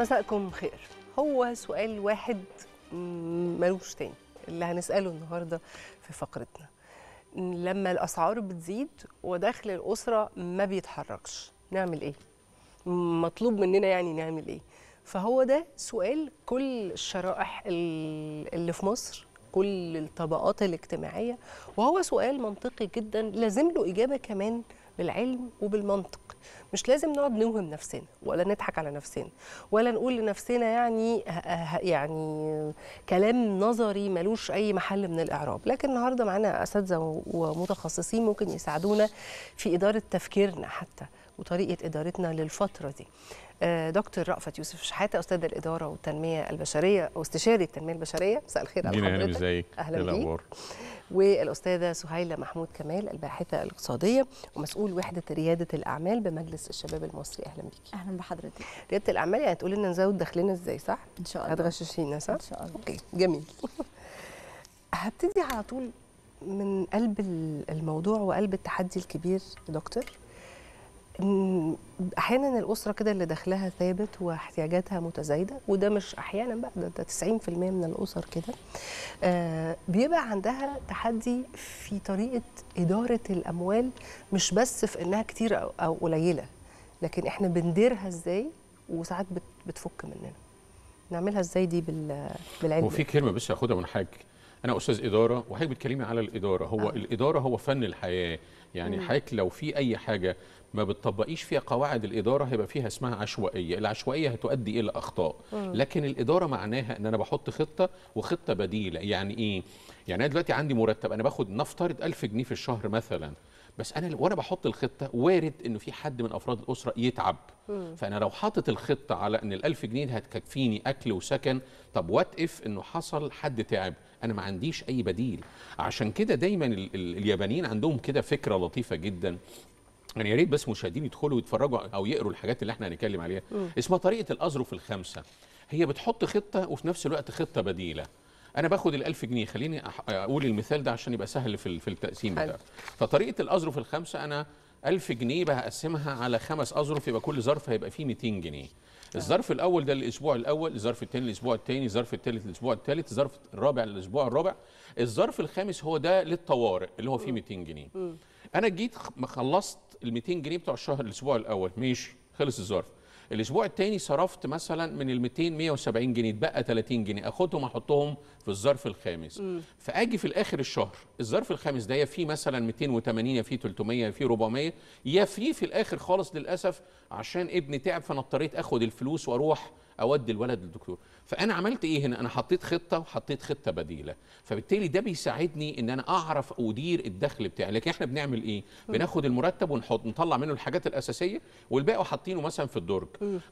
مساءكم خير. هو سؤال واحد ملوش تاني اللي هنسأله النهارده في فقرتنا. لما الأسعار بتزيد ودخل الأسرة ما بيتحركش نعمل إيه؟ مطلوب مننا يعني نعمل إيه؟ فهو ده سؤال كل الشرائح اللي في مصر، كل الطبقات الاجتماعية، وهو سؤال منطقي جدا لازم له إجابة كمان بالعلم وبالمنطق. مش لازم نقعد نوهم نفسنا ولا نضحك على نفسنا ولا نقول لنفسنا يعني كلام نظري ملوش اي محل من الاعراب. لكن النهارده معانا اساتذه ومتخصصين ممكن يساعدونا في اداره تفكيرنا حتى وطريقه ادارتنا للفتره دي. دكتور رأفت يوسف شحاته، استاذ الاداره والتنميه البشريه واستشاري التنميه البشريه، مساء الخير على حضرتك. ازيك؟ اهلا بيك. والاستاذه سهيله محمود كمال، الباحثه الاقتصاديه ومسؤول وحده رياده الاعمال بمجلس الشباب المصري. اهلا بيكي. اهلا بحضرتك. رياده الاعمال يعني تقول لنا نزود دخلنا ازاي، صح؟ ان شاء الله. هتغششينا، صح؟ ان شاء الله. اوكي جميل. هبتدي على طول من قلب الموضوع وقلب التحدي الكبير يا دكتور. احيانا الاسره كده اللي دخلها ثابت واحتياجاتها متزايده، وده مش احيانا بقى، ده 90% من الاسر كده، بيبقى عندها تحدي في طريقه اداره الاموال، مش بس في انها كتير أو قليله، لكن احنا بنديرها ازاي، وساعات بتفك مننا. نعملها ازاي دي بالعلم؟ هو في كلمه بس هاخدها من حاج، انا استاذ اداره وحضرتك بتكلمي على الاداره. هو الاداره هو فن الحياه، يعني حضرتك لو في اي حاجه ما بتطبقيش فيها قواعد الاداره هيبقى فيها اسمها عشوائيه، العشوائيه هتؤدي الى اخطاء. لكن الاداره معناها ان انا بحط خطه وخطه بديله. يعني ايه؟ يعني انا دلوقتي عندي مرتب، انا باخد نفترض 1000 جنيه في الشهر مثلا، بس انا وانا بحط الخطه وارد انه في حد من افراد الاسره يتعب، فانا لو حاطط الخطه على ان ال1000 جنيه هتكفيني اكل وسكن، طب وات اف انه حصل حد تعب، انا ما عنديش اي بديل. عشان كده دايما اليابانيين عندهم كده فكره لطيفه جدا، يعني يا ريت بس مشاهدين يدخلوا يتفرجوا او يقروا الحاجات اللي احنا هنتكلم عليها، اسمها طريقه الاظرف الخمسه. هي بتحط خطه وفي نفس الوقت خطه بديله. انا باخد ال1000 جنيه، خليني اقول المثال ده عشان يبقى سهل في التقسيم بتاعه. فطريقه الاظرف الخمسه، انا 1000 جنيه بقسمها على 5 أظرف، يبقى كل ظرف هيبقى فيه 200 جنيه. الظرف الاول ده الاسبوع الاول، الظرف الثاني الاسبوع الثاني، الظرف الثالث الاسبوع الثالث، الظرف الرابع للاسبوع الرابع، الظرف الخامس هو ده للطوارئ اللي هو فيه 200 جنيه. انا جيت خلصت ال 200 جنيه بتوع الشهر الاسبوع الاول، ماشي، خلص الظرف. الاسبوع الثاني صرفت مثلا من ال 200 170 جنيه، اتبقى 30 جنيه، اخدهم احطهم في الظرف الخامس. فاجي في الاخر الشهر الظرف الخامس ده يا فيه مثلا 280، يا فيه 300، يا فيه 400، يا فيه في الاخر خالص للاسف عشان ابني تعب، فانا اضطريت اخد الفلوس واروح اودي الولد للدكتور. فانا عملت ايه هنا؟ انا حطيت خطه وحطيت خطه بديله، فبالتالي ده بيساعدني ان انا اعرف ادير الدخل بتاعي. لكن احنا بنعمل ايه؟ بناخد المرتب ونحط نطلع منه الحاجات الاساسيه والباقي حاطينه مثلا في الدرج.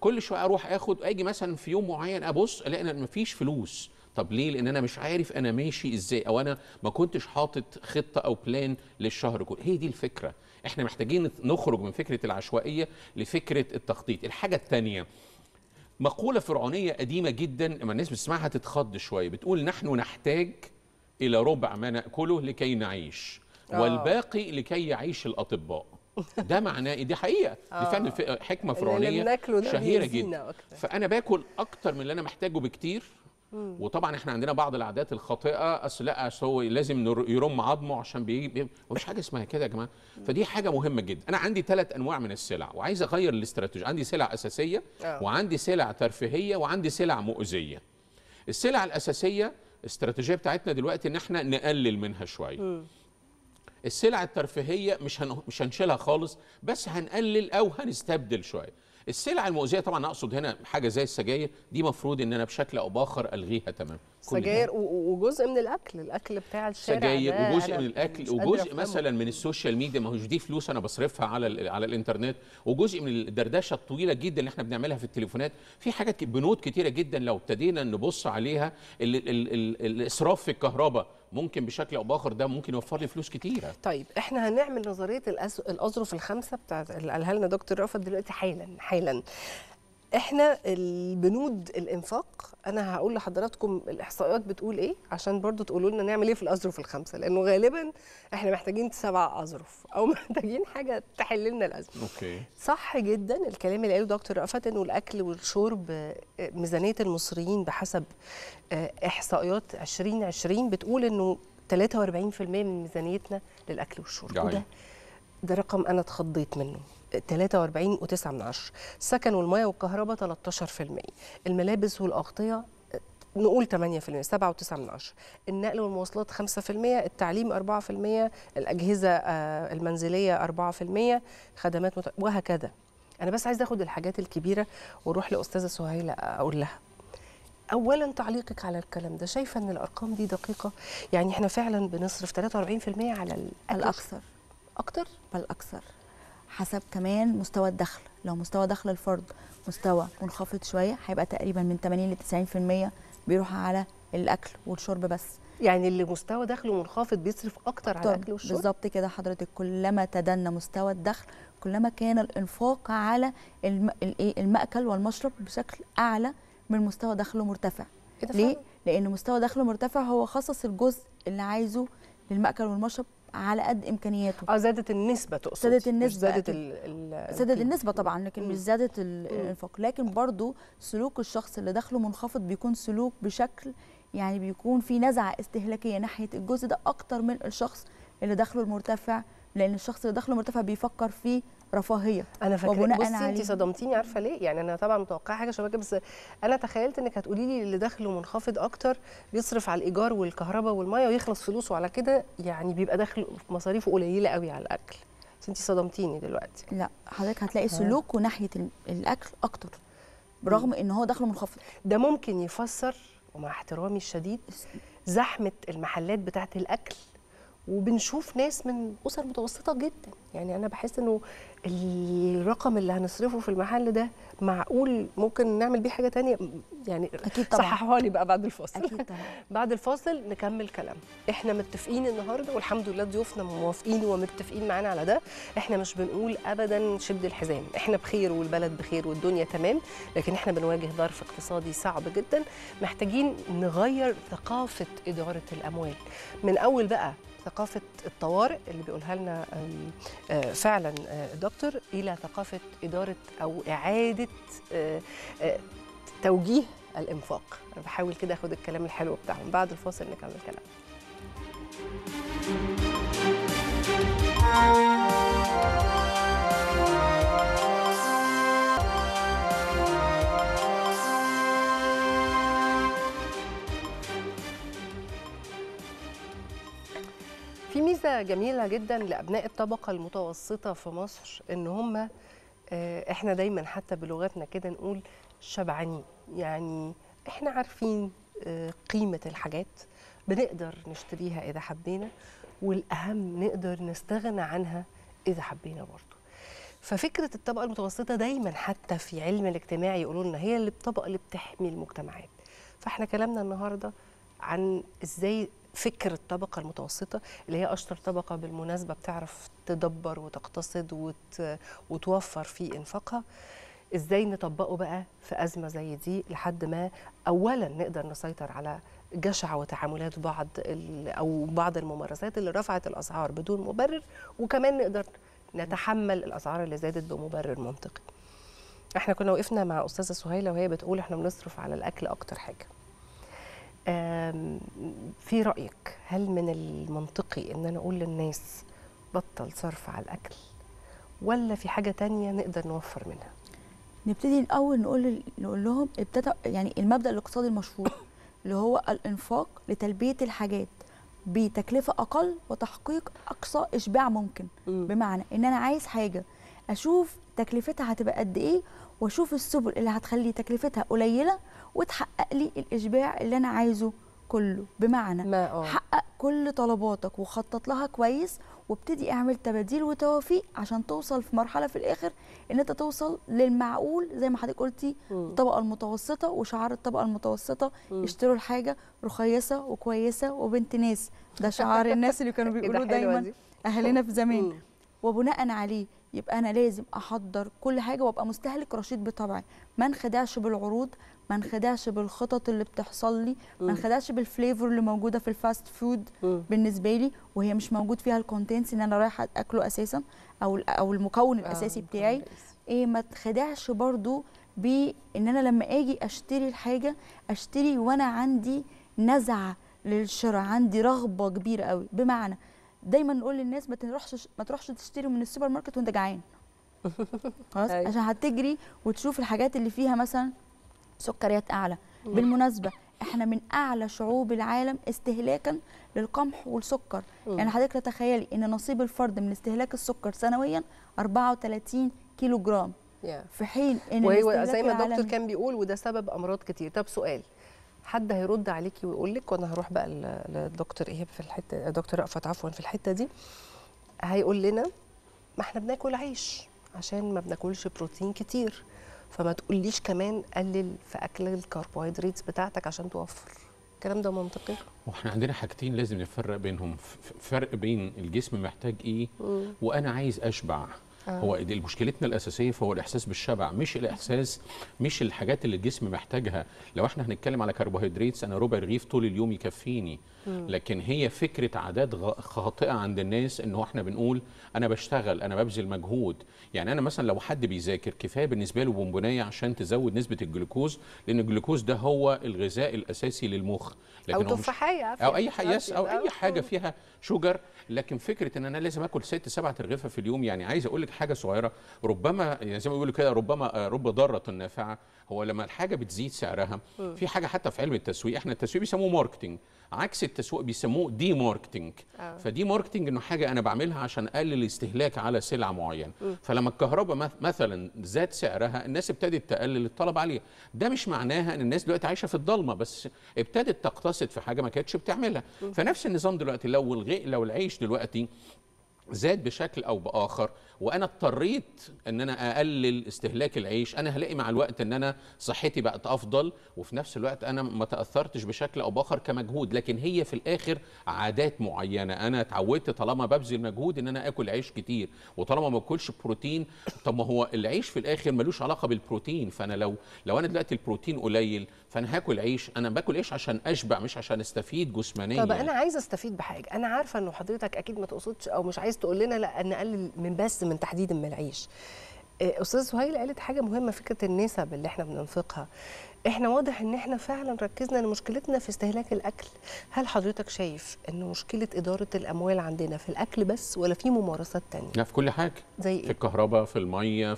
كل شويه اروح اخد، اجي مثلا في يوم معين ابص الاقي ان مفيش فلوس. طب ليه؟ لان انا مش عارف انا ماشي ازاي، او انا ما كنتش حاطط خطه او بلان للشهر كله. هي دي الفكره، احنا محتاجين نخرج من فكره العشوائيه لفكره التخطيط. الحاجه الثانيه مقولة فرعونية قديمة جدا، لما الناس بتسمعها تتخض شوية، بتقول نحن نحتاج إلى ربع ما نأكله لكي نعيش، والباقي لكي يعيش الأطباء. ده معناه دي حقيقة، دي فعلا حكمة فرعونية شهيرة جدا. فأنا باكل أكتر من اللي أنا محتاجه بكتير، وطبعا احنا عندنا بعض العادات الخاطئه، اصل لا هو لازم يرم عظمه عشان مفيش حاجه اسمها كده يا جماعه. فدي حاجه مهمه جدا. انا عندي 3 أنواع من السلع وعايز اغير الاستراتيجيه، عندي سلع اساسيه وعندي سلع ترفيهيه وعندي سلع مؤذيه. السلع الاساسيه الاستراتيجيه بتاعتنا دلوقتي ان احنا نقلل منها شويه. السلع الترفيهيه مش هنشيلها خالص، بس هنقلل او هنستبدل شويه. السلع المؤذيه طبعا اقصد هنا حاجه زي السجاير، دي مفروض ان انا بشكل او باخر الغيها تماما. سجاير وجزء من الاكل بتاع الشارع، سجاير وجزء من الاكل، وجزء مثلا من السوشيال ميديا، ما هوش دي فلوس انا بصرفها على الانترنت، وجزء من الدردشه الطويله جدا اللي احنا بنعملها في التليفونات. في حاجات بنود كتيره جدا لو ابتدينا نبص عليها، الاسراف في الكهرباء ممكن بشكل او باخر ده ممكن يوفر لي فلوس كتيره. طيب احنا هنعمل نظريه الاظرف الخمسه بتاعت اللي قالها لنا دكتور رأفت دلوقتي حالا حالا. احنا البنود الانفاق، انا هقول لحضراتكم الاحصائيات بتقول ايه عشان برضو تقولوا لنا نعمل ايه في الاظرف الخمسه، لانه غالبا احنا محتاجين 7 اظرف او محتاجين حاجه تحل لنا الازمه. اوكي، صح جدا الكلام اللي قاله دكتور رأفت انه الاكل والشرب ميزانيه المصريين بحسب احصائيات 2020 بتقول انه 43% من ميزانيتنا للاكل والشرب، ده رقم انا اتخضيت منه. 43.9، السكن والمياه والكهرباء 13%، الملابس والأغطية نقول 8%، 7.9، النقل والمواصلات 5%، التعليم 4%، الأجهزة المنزلية 4%، خدمات وهكذا. أنا بس عايزة أخد الحاجات الكبيرة وأروح لأستاذة سهيله أقول لها. أولاً تعليقك على الكلام ده، شايفة إن الأرقام دي دقيقة؟ يعني إحنا فعلاً بنصرف 43% على الأكثر. أكتر؟ بل أكثر. حسب كمان مستوى الدخل، لو مستوى دخل الفرد مستوى منخفض شويه هيبقى تقريبا من 80 ل 90% بيروح على الاكل والشرب بس. يعني اللي مستوى دخله منخفض بيصرف اكتر على الاكل والشرب. بالظبط كده حضرتك، كلما تدنى مستوى الدخل كلما كان الانفاق على المأكل والمشرب بشكل اعلى من مستوى دخله مرتفع. ليه؟ لان مستوى دخله مرتفع هو خصص الجزء اللي عايزه للمأكل والمشرب على قد امكانياته. زادت النسبه، تقصد زادت النسبه، زادت النسبه طبعا، لكن مش زادت الانفاق. لكن برضو سلوك الشخص اللي دخله منخفض بيكون سلوك بشكل يعني بيكون في نزعه استهلاكيه ناحيه الجزء ده اكتر من الشخص اللي دخله المرتفع، لان الشخص اللي دخله مرتفع بيفكر في رفاهيه. انا فاكره، بصي انت صدمتيني، عارفه ليه؟ يعني انا طبعا متوقعه حاجه شبكه، بس انا تخيلت انك هتقولي لي اللي دخله منخفض اكتر بيصرف على الايجار والكهرباء والميه ويخلص فلوسه على كده، يعني بيبقى دخله مصاريفه قليله قوي على الاكل، بس انت صدمتيني دلوقتي. لا حضرتك هتلاقي سلوكه ناحيه الاكل اكتر برغم ان هو دخله منخفض. ده ممكن يفسر، ومع احترامي الشديد، زحمه المحلات بتاعه الاكل، وبنشوف ناس من أسر متوسطة جدا. يعني أنا بحس أنه الرقم اللي هنصرفه في المحل ده معقول ممكن نعمل بيه حاجة تانية. يعني أكيد طبعا، صححوها لي بقى بعد الفاصل. أكيد طبعا. بعد الفاصل نكمل كلام. إحنا متفقين النهاردة والحمد لله ضيوفنا موافقين ومتفقين معانا على ده، إحنا مش بنقول أبدا شد الحزام، إحنا بخير والبلد بخير والدنيا تمام، لكن إحنا بنواجه ظرف اقتصادي صعب جدا، محتاجين نغير ثقافة إدارة الأموال من أول بقى ثقافة الطوارئ اللي بيقولها لنا فعلا دكتور، إلى ثقافة إدارة أو إعادة توجيه الإنفاق. أنا بحاول كده أخد الكلام الحلو بتاعهم. بعد الفاصل نكمل كلام. في ميزة جميلة جدا لأبناء الطبقة المتوسطة في مصر، إن هم إحنا دايما حتى بلغتنا كده نقول شبعانين. يعني إحنا عارفين قيمة الحاجات، بنقدر نشتريها إذا حبينا، والأهم نقدر نستغنى عنها إذا حبينا برضو. ففكرة الطبقة المتوسطة دايما حتى في علم الاجتماع يقولوا لنا هي الطبقة اللي بتحمي المجتمعات. فإحنا كلامنا النهاردة عن إزاي فكر الطبقة المتوسطة اللي هي أشطر طبقة بالمناسبة، بتعرف تدبر وتقتصد وتوفر في إنفاقها، إزاي نطبقه بقى في أزمة زي دي لحد ما أولاً نقدر نسيطر على جشع وتعاملات بعض أو بعض الممارسات اللي رفعت الأسعار بدون مبرر، وكمان نقدر نتحمل الأسعار اللي زادت بمبرر منطقي. احنا كنا وقفنا مع أستاذة سهيله وهي بتقول احنا بنصرف على الأكل أكتر حاجة. في رأيك هل من المنطقي إن أنا أقول للناس بطل صرف على الأكل، ولا في حاجة تانية نقدر نوفر منها؟ نبتدي الأول نقول لهم يعني المبدأ الاقتصادي المشهور اللي هو الإنفاق لتلبية الحاجات بتكلفة أقل وتحقيق أقصى إشباع ممكن. بمعنى إن أنا عايز حاجة أشوف تكلفتها هتبقى قد إيه، واشوف السبل اللي هتخلي تكلفتها قليله وتحقق لي الاشباع اللي انا عايزه كله. بمعنى حقق كل طلباتك وخطط لها كويس، وابتدي اعمل تباديل وتوافيق عشان توصل في مرحله في الاخر ان انت توصل للمعقول زي ما حضرتك قلتي. الطبقه المتوسطه وشعار الطبقه المتوسطه يشتروا الحاجه رخيصه وكويسه وبنت ناس، ده شعار الناس اللي كانوا بيقولوه دايما اهالينا في زمان. وبناء عليه يبقى انا لازم احضر كل حاجه وابقى مستهلك رشيد بطبعي، ما انخدعش بالعروض، ما انخدعش بالخطط اللي بتحصل لي، ما انخدعش بالفليفر اللي موجوده في الفاست فود بالنسبه لي وهي مش موجود فيها الكونتنتس ان انا رايحه اكله اساسا او المكون الاساسي بتاعي. ايه ما اتخدعش برضو بان انا لما اجي اشتري الحاجه اشتري وانا عندي نزعه للشراء، عندي رغبه كبيره قوي. بمعنى دايما نقول للناس ما تروحش تشتري من السوبر ماركت وانت جعان خلاص عشان هتجري وتشوف الحاجات اللي فيها مثلا سكريات اعلى. بالمناسبه احنا من اعلى شعوب العالم استهلاكا للقمح والسكر. يعني حضرتك تتخيلي ان نصيب الفرد من استهلاك السكر سنويا 34 كيلو جرام في حين ان وهو زي ما الدكتور كان بيقول وده سبب امراض كتير. طب سؤال، حد هيرد عليكي ويقول لك، وانا هروح بقى للدكتور ايهاب في الحته، دكتور رأفت عفوا في الحته دي، هيقول لنا ما احنا بناكل عيش عشان ما بناكلش بروتين كتير، فما تقوليش كمان قلل في اكل الكربوهيدرات بتاعتك عشان توفر. الكلام ده منطقي؟ واحنا عندنا حاجتين لازم نفرق بينهم، فرق بين الجسم محتاج ايه وانا عايز اشبع. هو دي مشكلتنا الاساسيه، فهو الاحساس بالشبع، مش الاحساس مش الحاجات اللي الجسم محتاجها. لو احنا هنتكلم على كربوهيدرات، انا ربع رغيف طول اليوم يكفيني. لكن هي فكره عادات خاطئه عند الناس، ان احنا بنقول انا بشتغل، انا ببذل مجهود. يعني انا مثلا لو حد بيذاكر كفايه بالنسبه له بونبونايه عشان تزود نسبه الجلوكوز، لان الجلوكوز ده هو الغذاء الاساسي للمخ، لكن او تفاحيه او اي حاجه او اي حاجه فيها شجر. لكن فكره ان انا لازم اكل 6-7 رغيفه في اليوم، يعني عايز اقول لك حاجه صغيره، ربما يعني زي ما بيقولوا كده ربما رب ضاره نافعه. هو لما الحاجه بتزيد سعرها، في حاجه حتى في علم التسويق، احنا التسويق بيسموه ماركتنج، عكس التسويق بيسموه دي ماركتنج. فدي ماركتنج انه حاجه انا بعملها عشان اقلل الاستهلاك على سلعه معينه. فلما الكهرباء مثلا زاد سعرها، الناس ابتدت تقلل الطلب عليها. ده مش معناها ان الناس دلوقتي عايشه في الضلمه، بس ابتدت تقتصد في حاجه ما كانتش بتعملها. فنفس النظام دلوقتي، لو العيش دلوقتي زاد بشكل او باخر وانا اضطريت ان انا اقلل استهلاك العيش، انا هلاقي مع الوقت ان انا صحتي بقت افضل، وفي نفس الوقت انا ما تاثرتش بشكل او باخر كمجهود. لكن هي في الاخر عادات معينه، انا اتعودت طالما ببذل مجهود ان انا اكل عيش كتير، وطالما ما باكلش بروتين. طب ما هو العيش في الاخر ملوش علاقه بالبروتين، فانا لو انا دلوقتي البروتين قليل فانا هاكل عيش. انا باكل عيش عشان اشبع، مش عشان استفيد جسمانيا. طب انا عايزه استفيد بحاجه، انا عارفه ان حضرتك اكيد ما تقصدش او مش عايز تقول لنا لا نقلل من تحديدا من العيش. استاذ سهيله قالت حاجه مهمه، فكره النسب اللي احنا بننفقها. احنا واضح ان احنا فعلا ركزنا ان مشكلتنا في استهلاك الاكل. هل حضرتك شايف ان مشكله اداره الاموال عندنا في الاكل بس، ولا في ممارسات ثانيه؟ لا، في كل حاجه، زي ايه؟ في الكهرباء، في الميه،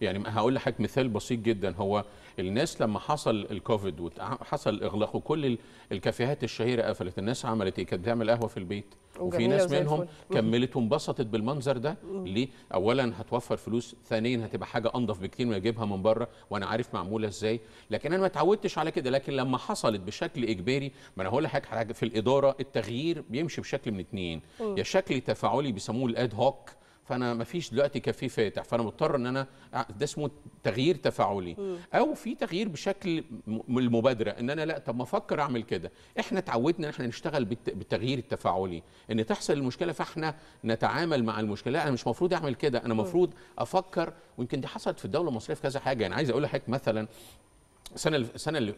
يعني هقول لحضرتك مثال بسيط جدا. هو الناس لما حصل الكوفيد وحصل اغلاق وكل الكافيهات الشهيره قفلت، الناس عملت ايه؟ كانت بتعمل قهوه في البيت، وفي ناس منهم كملت وانبسطت بالمنظر ده. ليه؟ اولا هتوفر فلوس، ثانيا هتبقى حاجه انضف بكتير ما اجيبها من بره وانا عارف معموله ازاي. لكن انا ما اتعودتش على كده. لكن لما حصلت بشكل اجباري، ما انا هقول لحضرتك في الاداره التغيير بيمشي بشكل من اتنين، يا شكل تفاعلي بيسموه الاد هوك، فانا ما فيش دلوقتي كافيه فاتح فانا مضطر ان انا، ده اسمه تغيير تفاعلي، او في تغيير بشكل المبادره، ان انا لا طب ما افكر اعمل كده. احنا اتعودنا ان احنا نشتغل بالتغيير التفاعلي، ان تحصل المشكله فاحنا نتعامل مع المشكله. انا مش مفروض اعمل كده، انا مفروض افكر. ويمكن دي حصلت في الدوله المصريه في كذا حاجه. يعني عايز اقول لحضرتك مثلا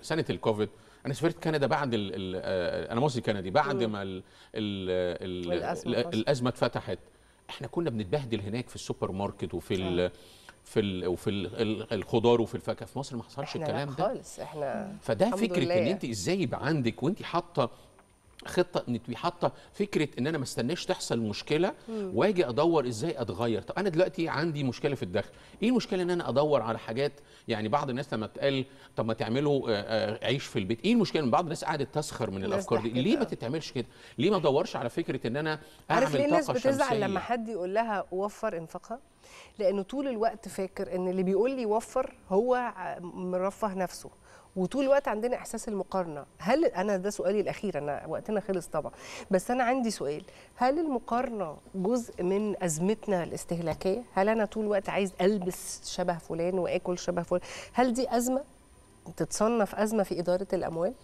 سنه الكوفيد انا سافرت كندا بعد انا مصري كندي، بعد ما الازمه اتفتحت. احنا كنا بنتبهدل هناك في السوبر ماركت وفي الخضار وفي الفاكهه. في مصر ما حصلش الكلام ده خالص. احنا فده فكره ان انت ازاي يبقى عندك وانت حاطه خطه، ان انت حاطه فكره ان انا ما استناش تحصل مشكله واجي ادور ازاي اتغير. طب انا دلوقتي عندي مشكله في الدخل، ايه المشكله ان انا ادور على حاجات؟ يعني بعض الناس لما تقال طب ما تعملوا عيش في البيت، ايه المشكله؟ بعض الناس قعدت تسخر من الافكار دي. ليه ما تتعملش كده؟ ليه ما ادورش على فكره ان انا اعمل طاقه شمسيه؟ عارف ليه الناس بتزعل لما حد يقول لها وفر انفاقها؟ لانه طول الوقت فاكر ان اللي بيقول لي وفر هو مرفه نفسه، وطول الوقت عندنا احساس المقارنه. هل انا ده سؤالي الاخير، انا وقتنا خلص طبعا، بس انا عندي سؤال، هل المقارنه جزء من ازمتنا الاستهلاكيه؟ هل انا طول الوقت عايز البس شبه فلان واكل شبه فلان؟ هل دي ازمه تتصنف ازمه في اداره الاموال؟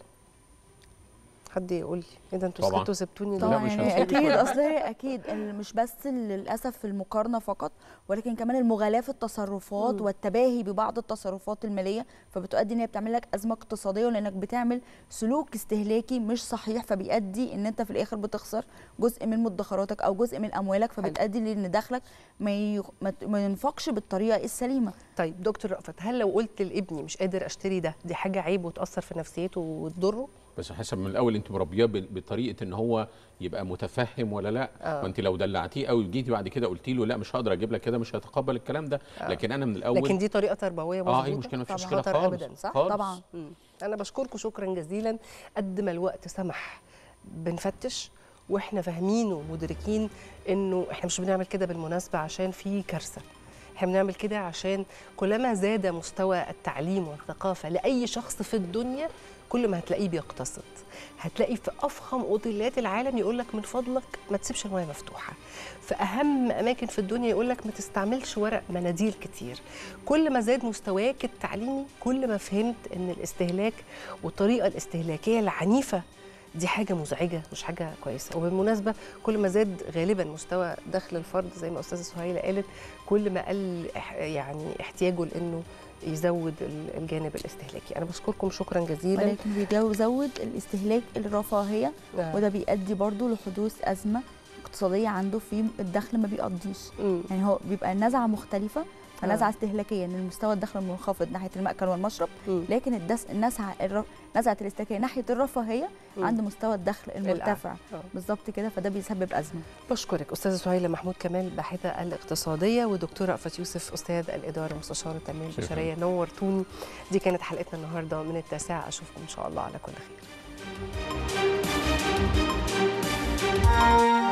حد يقول لي ايه ده انتوا سكتوا سبتوني ليه؟ يعني اكيد اصل هي اكيد مش بس للاسف المقارنه فقط، ولكن كمان المغالاه في التصرفات والتباهي ببعض التصرفات الماليه، فبتؤدي ان هي بتعمل لك ازمه اقتصاديه، لانك بتعمل سلوك استهلاكي مش صحيح، فبيؤدي ان انت في الاخر بتخسر جزء من مدخراتك او جزء من اموالك، فبتؤدي لان دخلك ما ينفقش بالطريقه السليمه. طيب دكتور رأفت، هل لو قلت لابني مش قادر اشتري ده، دي حاجه عيب وتاثر في نفسيته وتضره؟ بس حسب من الاول انت مربيه بطريقه ان هو يبقى متفهم ولا لا؟ ما انت لو دلعتيه قوي وجيتي بعد كده قلتي له لا مش هقدر اجيب لك كده، مش هيتقبل الكلام ده. لكن انا من الاول، لكن دي طريقه تربويه مظبوطه. ايه المشكله؟ مفيش مشكله خالص طبعا. انا بشكركم شكرا جزيلا، قد ما الوقت سمح بنفتش واحنا فاهمين ومدركين انه احنا مش بنعمل كده بالمناسبه عشان في كارثه، احنا بنعمل كده عشان كلما زاد مستوى التعليم والثقافه لاي شخص في الدنيا كل ما هتلاقيه بيقتصد. هتلاقي في افخم اوتيلات العالم يقول لك من فضلك ما تسيبش المايه مفتوحه، في اهم اماكن في الدنيا يقول لك ما تستعملش ورق مناديل كتير. كل ما زاد مستواك التعليمي كل ما فهمت ان الاستهلاك والطريقه الاستهلاكيه العنيفه دي حاجه مزعجه مش حاجه كويسه. وبالمناسبه كل ما زاد غالبا مستوى دخل الفرد زي ما استاذه سهيله قالت كل ما قل يعني احتياجه لانه يزود الجانب الاستهلاكي. انا بشكركم شكرا جزيلا. ولكن بيزود الاستهلاك الرفاهيه وده بيؤدي برضو لحدوث ازمه اقتصاديه عنده في الدخل ما بيقضيش. يعني هو بيبقى النزعه مختلفه، فنزعه استهلاكيه ان المستوى الدخل منخفض ناحيه المأكل والمشرب، لكن نزعه الاستهلاكيه ناحيه الرفاهيه عند مستوى الدخل المرتفع بالظبط كده، فده بيسبب ازمه. بشكرك استاذه سهيله محمود كمال باحثه الاقتصاديه ودكتوره رأفت يوسف استاذ الاداره ومستشار التنميه البشريه، نورتوني. دي كانت حلقتنا النهارده من التاسعه، اشوفكم ان شاء الله على كل خير.